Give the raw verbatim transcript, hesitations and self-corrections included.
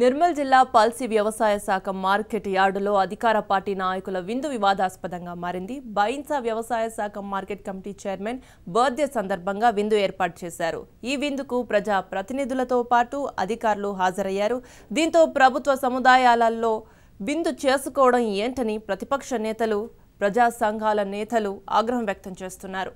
నిర్మల్ జిల్లా పల్సి వ్యవసాయ శాఖ మార్కెట్ యార్డులో అధికార పార్టీ నాయకుల విందు వివాదాస్పదంగా మారింది. బైన్సా వ్యవసాయ శాఖ మార్కెట్ కమిటీ చైర్మన్ బర్త్డే సందర్భంగా విందు ఏర్పాటు చేశారు. ఈ విందుకు ప్రజా ప్రతినిధులతో పాటు అధికారులు హాజరయ్యారు. దీంతో ప్రభుత్వ సముదాయాలలో విందు చేసుకోవడం ఏంటని ప్రతిపక్ష నేతలు, ప్రజా సంఘాల నేతలు ఆగ్రహం వ్యక్తం చేస్తున్నారు.